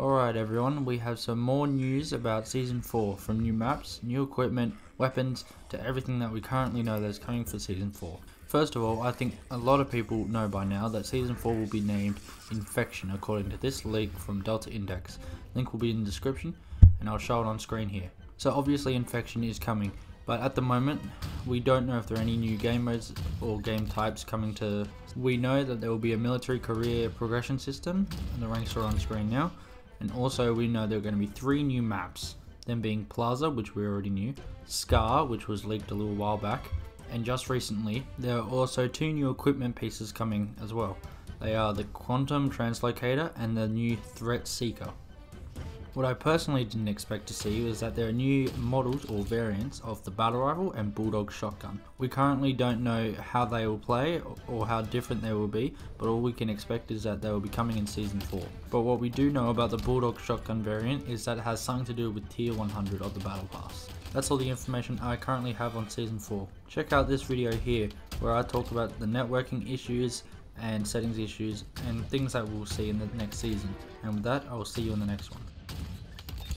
Alright everyone, we have some more news about Season 4, from new maps, new equipment, weapons, to everything that we currently know that's coming for Season 4. First of all, I think a lot of people know by now that Season 4 will be named Infection according to this leak from Delta Index. Link will be in the description and I'll show it on screen here. So obviously Infection is coming, but at the moment we don't know if there are any new game modes or game types coming to... We know that there will be a military career progression system, and the ranks are on screen now. And also we know there are going to be 3 new maps, them being Plaza, which we already knew, Scar, which was leaked a little while back, and just recently there are also 2 new equipment pieces coming as well. They are the Quantum Translocator and the new Threat Seeker. What I personally didn't expect to see was that there are new models or variants of the Battle Rifle and Bulldog Shotgun. We currently don't know how they will play or how different they will be, but all we can expect is that they will be coming in Season 4. But what we do know about the Bulldog Shotgun variant is that it has something to do with Tier 100 of the Battle Pass. That's all the information I currently have on Season 4. Check out this video here where I talk about the networking issues and settings issues and things that we'll see in the next season. And with that, I will see you in the next one.